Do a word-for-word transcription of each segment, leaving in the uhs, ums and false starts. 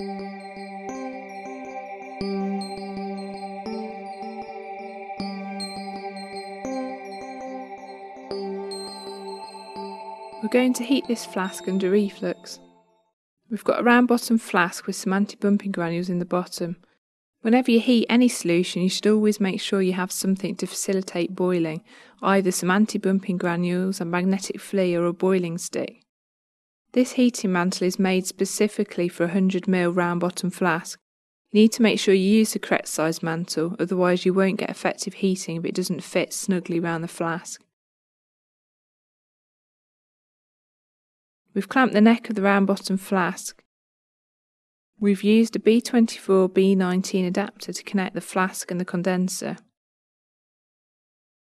We're going to heat this flask under reflux. We've got a round bottom flask with some anti-bumping granules in the bottom. Whenever you heat any solution, you should always make sure you have something to facilitate boiling, either some anti-bumping granules, a magnetic flea or a boiling stick. This heating mantle is made specifically for a one hundred milliliter round bottom flask. You need to make sure you use the correct size mantle, otherwise you won't get effective heating if it doesn't fit snugly round the flask. We've clamped the neck of the round bottom flask. We've used a B twenty-four B nineteen adapter to connect the flask and the condenser.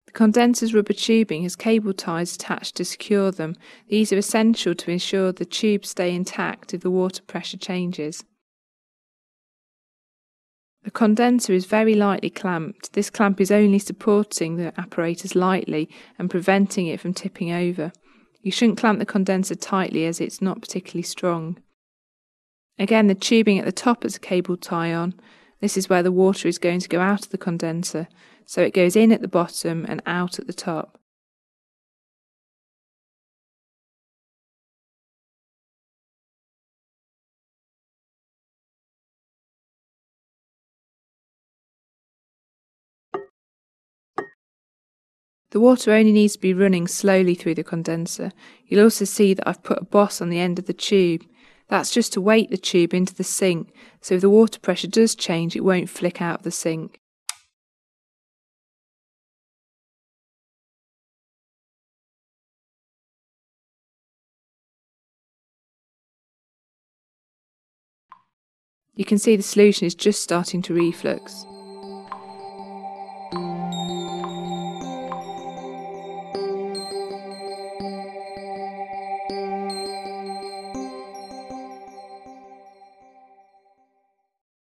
The condenser's rubber tubing has cable ties attached to secure them. These are essential to ensure the tubes stay intact if the water pressure changes. The condenser is very lightly clamped. This clamp is only supporting the apparatus lightly and preventing it from tipping over. You shouldn't clamp the condenser tightly as it's not particularly strong. Again, the tubing at the top has a cable tie on. This is where the water is going to go out of the condenser, so it goes in at the bottom and out at the top. The water only needs to be running slowly through the condenser. You'll also see that I've put a boss on the end of the tube. That's just to weight the tube into the sink, so if the water pressure does change, it won't flick out of the sink. You can see the solution is just starting to reflux.